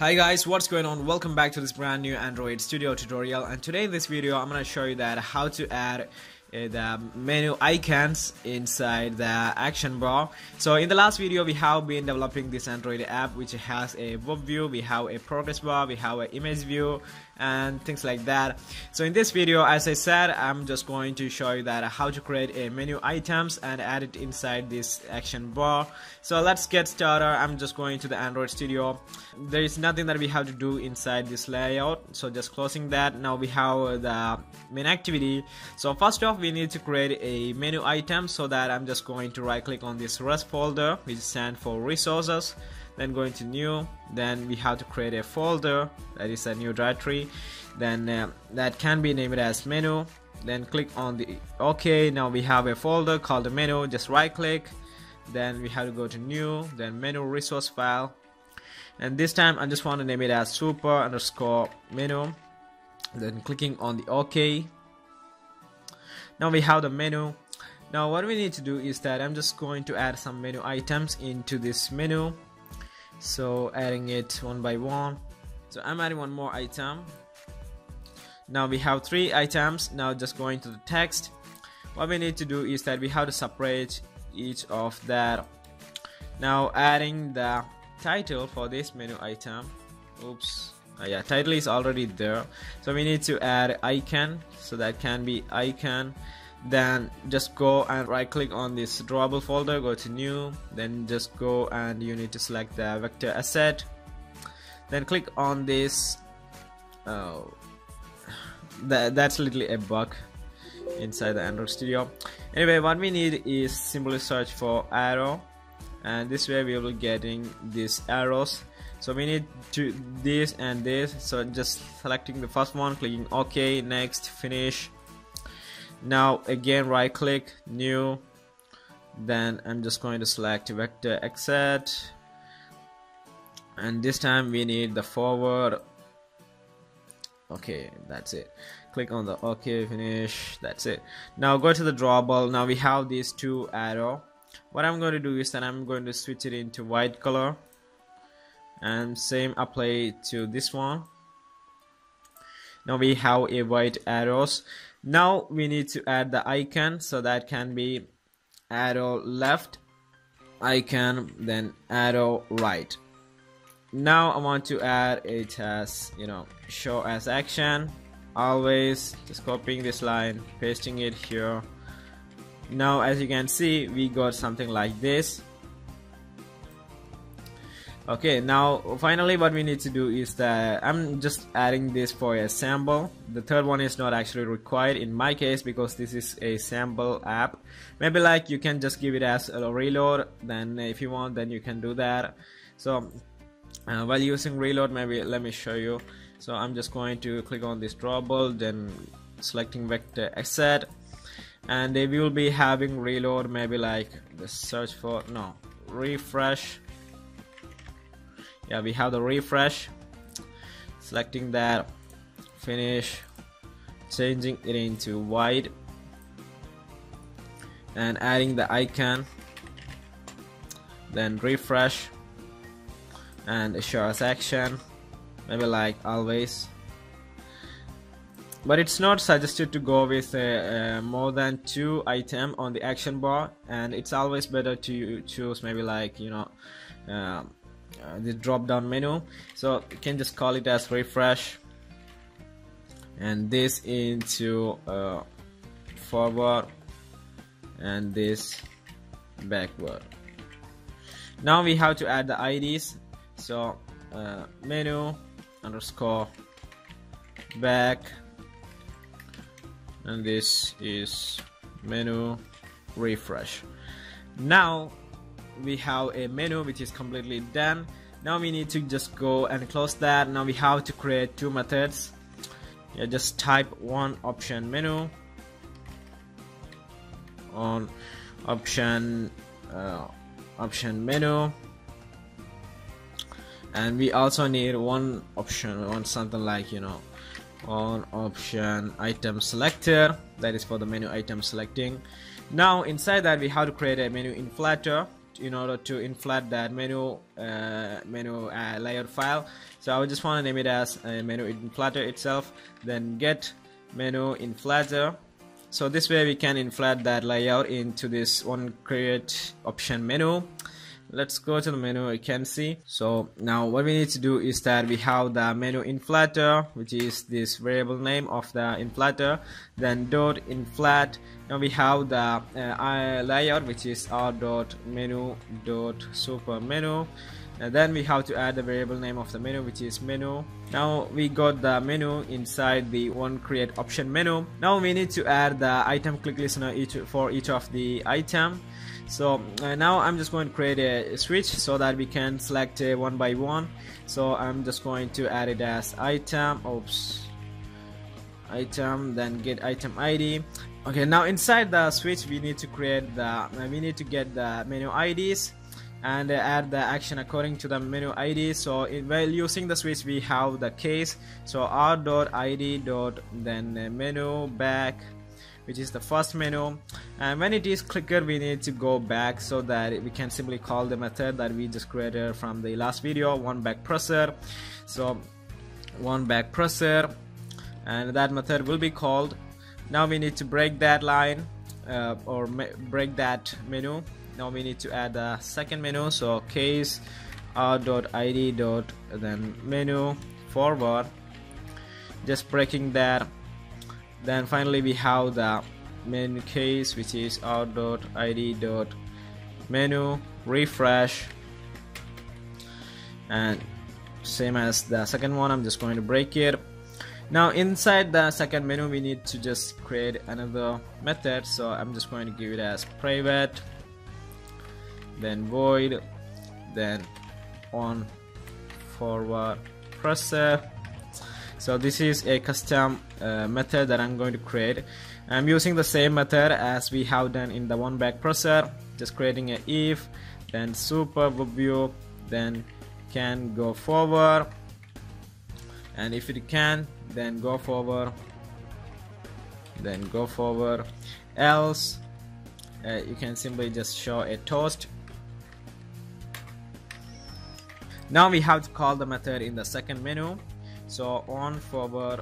Hi guys, what's going on? Welcome back to this brand new Android Studio tutorial, and today in this video I'm going to show you that how to add the menu icons inside the action bar. So in the last video we have been developing this Android app which has a web view, we have a progress bar, we have an image view and things like that. So in this video, as I said, I'm just going to show you that how to create a menu items and add it inside this action bar. So let's get started. I'm just going to the Android Studio. There is nothing that we have to do inside this layout, so just closing that. Now we have the main activity. So first off, we need to create a menu item, so that I'm just going to right click on this rest folder, which stands for resources, then going to new. Then we have to create a folder, that is a new directory, then that can be named as menu, then click on the OK. Now we have a folder called the menu, just right click, then we have to go to new, then menu resource file. And this time I just want to name it as super_menu, then clicking on the OK. Now we have the menu. Now what we need to do is that I'm just going to add some menu items into this menu, so adding it one by one. So I'm adding one more item. Now we have three items. Now just going to the text, what we need to do is that we have to separate each of that. Now adding the title for this menu item. Oops, yeah, title is already there, so we need to add icon, so that can be icon. Then just go and right click on this drawable folder, go to new, then just go and you need to select the vector asset, then click on this. Oh, that's literally a bug inside the Android Studio. Anyway, what we need is simply search for arrow, and this way we will getting these arrows. So we need to this and this, so just selecting the first one, clicking OK, next, finish. Now again right click, new, then I'm just going to select vector exit, and this time we need the forward. Okay, that's it. Click on the OK, finish, that's it. Now go to the drawable. Now we have these two arrows. What I'm going to do is that I'm going to switch it into white color, and same apply to this one. Now we have a white arrows. Now we need to add the icon, so that can be arrow left icon, then arrow right. Now I want to add it as, you know, show as action always, just copying this line, pasting it here. Now as you can see, we got something like this. Okay, now finally what we need to do is that I'm just adding this for a sample. The third one is not actually required in my case, because this is a sample app. Maybe like you can just give it as a reload, then if you want then you can do that. So while using reload, maybe let me show you. So I'm just going to click on this drawable, then selecting vector asset, and they will be having reload. Maybe like the search for no refresh. Yeah, we have the refresh, selecting that, finish, changing it into white, and adding the icon, then refresh, and show as action, maybe like always. But it's not suggested to go with more than two items on the action bar, and it's always better to choose maybe like, you know, the drop down menu. So you can just call it as refresh, and this into forward, and this backward. Now we have to add the IDs, so menu underscore back, and this is menu refresh. Now we have a menu which is completely done. Now we need to just go and close that. Now we have to create two methods. Yeah, just type one option menu on option menu, and we also need one option on something like, you know, on option item selector, that is for the menu item selecting. Now inside that we have to create a menu in Flutter. in order to inflate that menu layer file. So I would just want to name it as menu in Flutter itself, then get menu in Flutter. So this way we can inflate that layout into this one create option menu. Let's go to the menu, you can see. So now what we need to do is that we have the menu in Flutter, which is this variable name of the in Flutter, then dot inflate. Now we have the layout, which is our dot menu dot super menu, and then we have to add the variable name of the menu, which is menu. Now we got the menu inside the one create option menu. Now we need to add the item click listener for each of the item. So now I'm just going to create a switch so that we can select one by one. So I'm just going to add it as item, item, then get item ID. Okay, now inside the switch we need to create the, we need to get the menu IDs and add the action according to the menu ID. So while using the switch we have the case. So r.id. Then menu back, which is the first menu, and when it is clicked we need to go back so that we can simply call the method that we just created from the last video, one back processor. So one back processor, and that method will be called. Now we need to break that line or break that menu. Now we need to add the second menu. So case r.id. Then menu forward, just breaking that. Then finally we have the menu case, which is r.id. Menu refresh, and same as the second one, I'm just going to break it. Now inside the second menu we need to just create another method, so I'm just going to give it as private, then void, then on forward process. So this is a custom method that I'm going to create. I'm using the same method as we have done in the one back processor, just creating a if, then super view, then can go forward, and if it can then go forward, else you can simply just show a toast. Now we have to call the method in the second menu. So on forward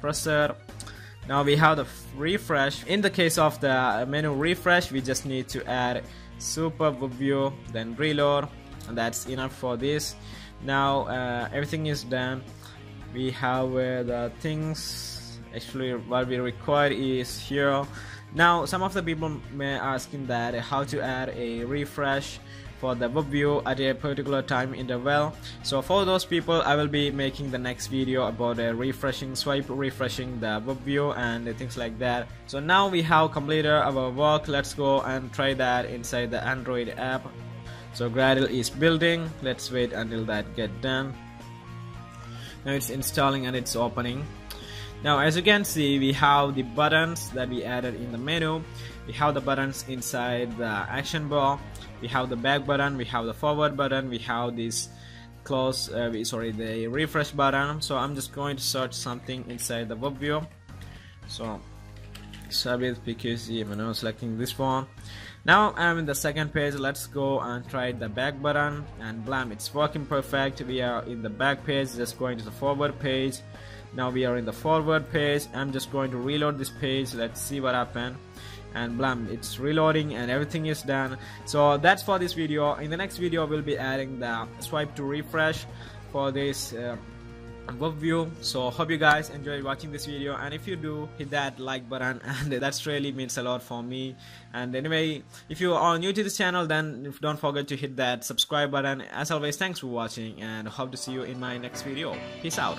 processor. Now we have the refresh. In the case of the menu refresh we just need to add super view, then reload, and that's enough for this. Now everything is done. We have the things actually what we require is here. Now some of the people may asking that how to add a refresh for the web view at a particular time interval. So for those people I will be making the next video about a refreshing the web view and things like that. So now we have completed our work. Let's go and try that inside the Android app. So Gradle is building. Let's wait until that get done. Now it's installing and it's opening. Now as you can see we have the buttons that we added in the menu. We have the buttons inside the action bar. We have the back button, we have the forward button, we have this close, the refresh button. So I'm just going to search something inside the web view. So Sabith Pkc Mnr, selecting this one. Now I'm in the second page. Let's go and try the back button, and blam, it's working perfect. We are in the back page. Just going to the forward page. Now we are in the forward page. I'm just going to reload this page. Let's see what happened. And blam, it's reloading and everything is done. So that's for this video. In the next video we'll be adding the swipe to refresh for this web view. So hope you guys enjoyed watching this video, and if you do, hit that like button, and that's really means a lot for me. And anyway, if you are new to this channel, then don't forget to hit that subscribe button. As always, thanks for watching, and hope to see you in my next video. Peace out.